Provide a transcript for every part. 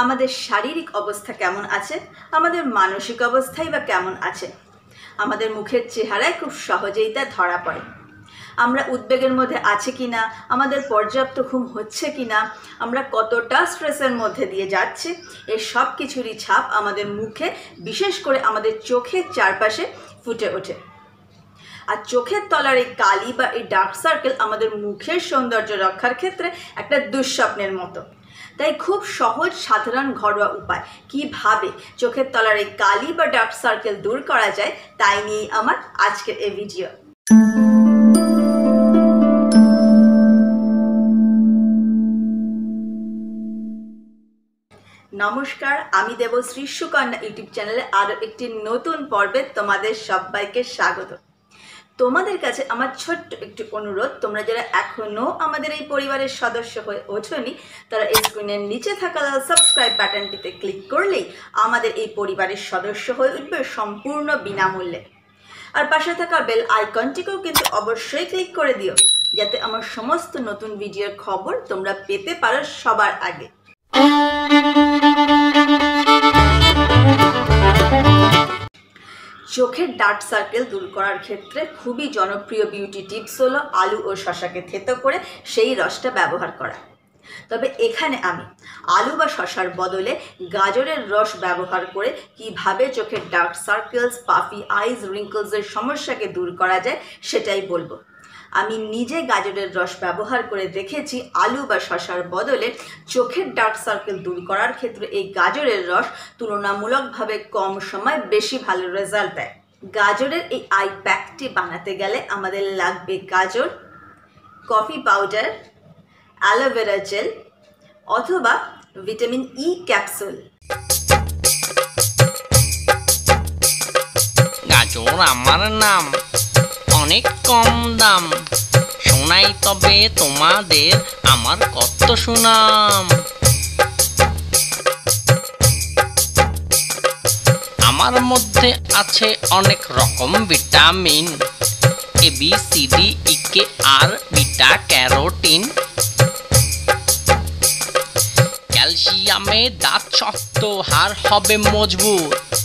आमादेर शारीरिक अवस्था केमन आछे, आमादेर मानसिक अवस्थाई बा केमन आछे, आमादेर मुखेर चेहराय खूब सहजेई ता धरा पड़े। आमरा उद्वेगेर मध्ये आछे किना, आमादेर पर्याप्त घुम होच्छे किना, आमरा कतटा स्ट्रेसेर मध्ये दिये जाच्छे, एई सब किछुरई छाप आमादेर मुखे विशेष करे आमादेर चोखेर चारपाशे फुटे ओठे। और चोखेर तलार एई काली बा एई डार्क सार्केल आमादेर मुखेर सौंदर्य रक्षार क्षेत्रे एकटा दुःस्वप्नेर मतो। ताई खूब सहज साधारण घरोया उपाय किभाबे चोखेर तलार एई काली बा डार्क सार्केल दूर करा जाय ताई निये आमार आजकेर एई भिडियो। नमस्कार, आमी देवश्री सुकन्या यूट्यूब चैनले आरो एकटी नतून पर्वे तोमादेर सबाइके स्वागत। तोमादेर काछे आमार छोट्ट एकटी अनुरोध, तोमरा जारा एखोनो आमादेर एई परिवारेर सदस्य हये ओठोनि तारा एई स्क्रिनेर नीचे थाका लाल सबस्क्राइब बाटनटिते क्लिक करलेई आमादेर एई परिवारेर सदस्य हये उठबे सम्पूर्ण बिनामूल्ये। और पाशे थाका बेल आइकनटिकेओ किन्तु अवश्यई क्लिक करे दिओ जाते आमार समस्त नतून भिडियोर खबर तोमरा पेते पारो सबार आगे। चोखेर डार्क सार्केल दूर करार क्षेत्रे खूबी जनप्रिय ब्यूटी टिप्स हलो आलू और शशाके थेतो करे सेई रसटा व्यवहार करा। तबे एखाने आमी आलू बा शशार बदले गाजरेर रस व्यवहार करे किभाबे चोखेर डार्क सार्केल्स, पाफी आईज, रिंकल्सर समस्याके दूर करा जाय सेटाई बोलबो। आमी निजे गाजरेर रस व्यवहार करे देखेछि आलू बा शशार बदले चोखेर डार्क सार्केल दूर करार क्षेत्रे एई गाजरेर रस तुलनामूलकभावे कम समय बेशी भालो रेजाल्ट देय। गाजरेर एई आई पैकटी बानाते गेले आमादेर लागबे गाजर, कफी पाउडार, एलोवेरा जेल अथवा विटामिन ई कैप्सूल। गाजर आमार नाम अनेक कम दाम शोनाई तबे तोमादेर आमार कत सुनाम। आमार मध्ये आछे अनेक रकम vitamin A B C D E K आर बीटा कैरोटीन। क्यालसियामे दाँत शक्त, हाड़ हबे मजबूत,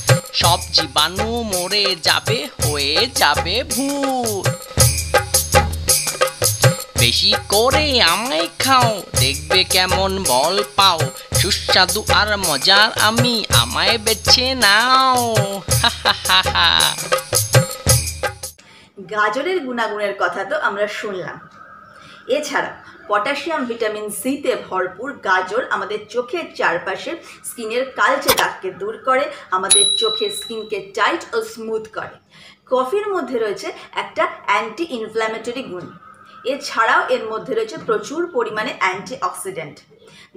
सब जीवाणु मरे जाबे होए जाबे भूत। बेशी करे आमाई खाओ देखबे केमन बल पाओ, सुस्वादु आर मजार आमी आमाय बेचे नाओ। गाजरेर गुणागुणेर कथा तो आमरा शुनलाम। एछाड़ा पटाशियम विटामिन सी ते भरपूर गाजर आमादेर चोखेर चारपाशे स्किनेर कालचे दागके दूर करे, आमादेर चोखेर स्किनके टाइट और स्मुथ करे। कफिर मध्ये रयेछे एकटा एंटी इनफ्लैमेटरी गुण। एछाड़ाओ एर मध्ये रयेछे प्रचुर परिमाणे एंटीअक्सिडेंट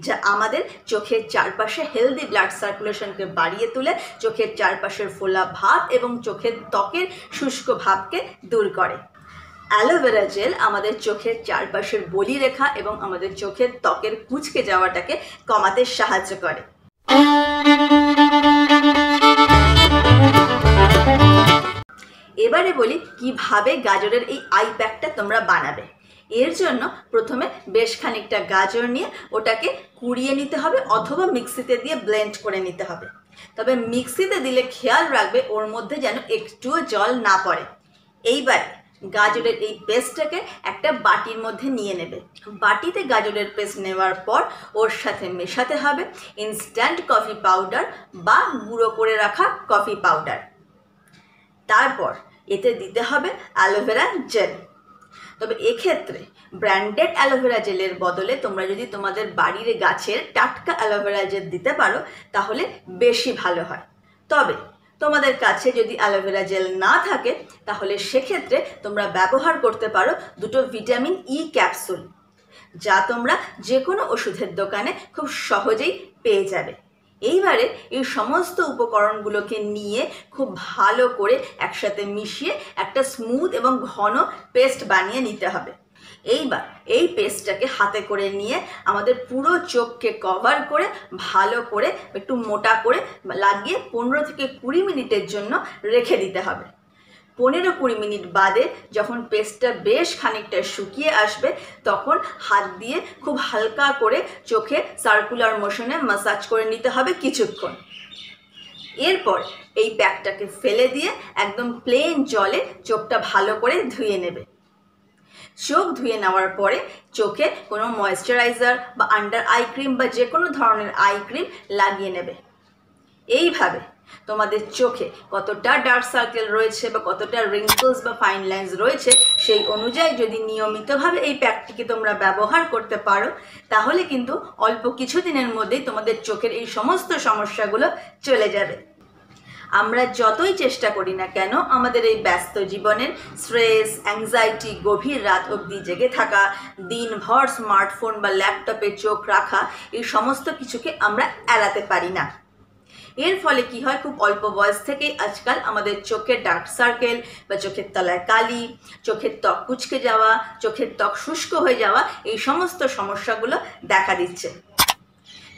जा आमादेर चोखेर चारपाशे हेल्दी ब्लाड सार्कुलेशनके बाड़िये तुले चोखेर चारपाशेर फोला भाव एबं चोखेर त्वकेर शुष्क भावके दूर करे। एलोवेरा जेल आमादेर चोखेर चारपाशेर बलिरेखा एबं आमादेर चोखेर त्वकेर कुचके जावाटाके कमाते साहाज्य करे। एबारे बोली किभाबे गाजरेर एई आई पैकटा तोमरा बानाबे। एर जोन्नो प्रथमे बेश खानिकटा गाजर निये ओटाके कुड़िये निते हबे अथवा मिक्सिते दिये ब्लेंड करे निते हबे। तबे मिक्सिते दिले खेयाल राखबे ओर मध्ये जेन एकटुओ जल ना पड़े। एइबारे गाजरेर एई पेस्टटाके एकटा बाटिर मध्ये निये नेबे। बाटिते गाजरेर पेस्ट नेওয়ার পর ওর সাথে মেশাতে হবে ইনস্ট্যান্ট কফি পাউডার বা গুঁড়ো করে রাখা কফি পাউডার। তারপর এতে দিতে হবে অ্যালোভেরা জেল। তবে এই ক্ষেত্রে ব্র্যান্ডেড অ্যালোভেরা জেলের বদলে তোমরা যদি তোমাদের বাড়ির গাছের টাটকা অ্যালোভেরা জেল দিতে পারো তাহলে বেশি ভালো হয়। তবে तोमादेर काछे जोदि एलोवेरा जेल ना थाके ताहले सेक्षेत्रे तोमरा व्यवहार करते पारो दुटो विटामिन ई कैप्सूल जा तोमरा जेकोनो ओषुधेर दोकाने खूब सहजेई पेये जाबे। एइबारे एई समस्त उपकरणगुलोके निये खूब भालो करे एकसाथे मिशिये एकटा स्मुथ एबं घन पेस्ट बानिये निते हबे। एइबार एई पेस्टटाके हाथे करे निये आमादेर पुरो चोखके कवर करे भालो करे एकटु मोटा करे लागिये 15 थेके 20 मिनिटेर जोन्नो रेखे दिते हबे। पंद्रह कुड़ी मिनट बादे जखन पेस्टटा बेश खानिकटा शुकिये आसबे तखन हाथ दिए खूब हल्का करे चोखे सार्कुलार मोशने मसाज करे निते हबे किछुक्षण। एरपर एई पैकटाके फेले दिए एकदम प्लेन जले चोखटा भालो करे धुए नेबे। चोख धुए नेওয়ার परे चोखे कोनो मॉइस्चराइजार बा अंडार आई क्रीम बा जे कोनो धरनेर आई क्रीम लागिए नेबे। एई भावे तोमादेर चोखे कतटा डार्क सार्केल रयेछे बा कतटा रिंकल्स बा फाइन लाइन्स रयेछे सेई अनुयायी यदि नियमितभावे एई पैकटिके तोमरा व्यवहार करते पारो ताहले किन्तु अल्प किछुदिनेर मध्येई तोमादेर चोखेर एई समस्त समस्यागुलो चले जाबे। आम्रा जतोई चेष्टा करी ना केन आमादेर एई व्यस्त जीवनेर स्ट्रेस एंजाइटी गभीर रात अब्दि जेगे थाका दिनभर स्मार्टफोन बा लैपटपे चोख राखा एई समस्त किछुके आम्रा एड़ाते पारी ना। एर फले कि हय खूब अल्प बयस थेके आजकल आमादेर चोखे डार्क सार्केल बा चोखेर तलाय काली चोखेर त्वक कुचके जावा चोखेर त्वक शुष्क हये जावा एई समस्त समस्यागुलो देखा दिच्छे।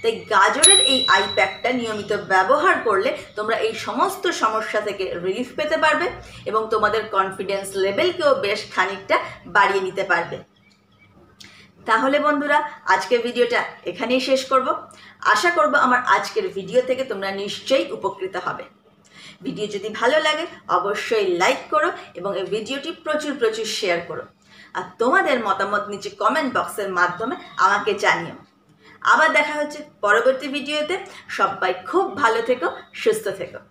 ताई गाजरेर एई आई पैकटा नियमित व्यवहार करले तोमरा एई समस्त समस्या थेके रिलिफ पेते पारबे एबं तोमादेर कन्फिडेंस लेभेलकेओ बेश खानिकटा बाड़िये निते पारबे। ताहले बंधुरा आजकेर भिडियोटा एखानेई शेष करब। आशा करब आमार आजकेर भिडियो थेके तोमरा निश्चयई उपकृत हबे। भिडियो जदि भालो लागे अवश्यई लाइक करो एबं एई भिडियोटी प्रचुर प्रचुर शेयर करो आर तोमादेर मतामत निचे कमेंट बक्सेर माध्यमे आमाके जानियो। आबार देखा होच्छे परवर्ती भिडियोते। सबाई खूब भालो थेको सुस्थ थेको।